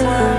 world.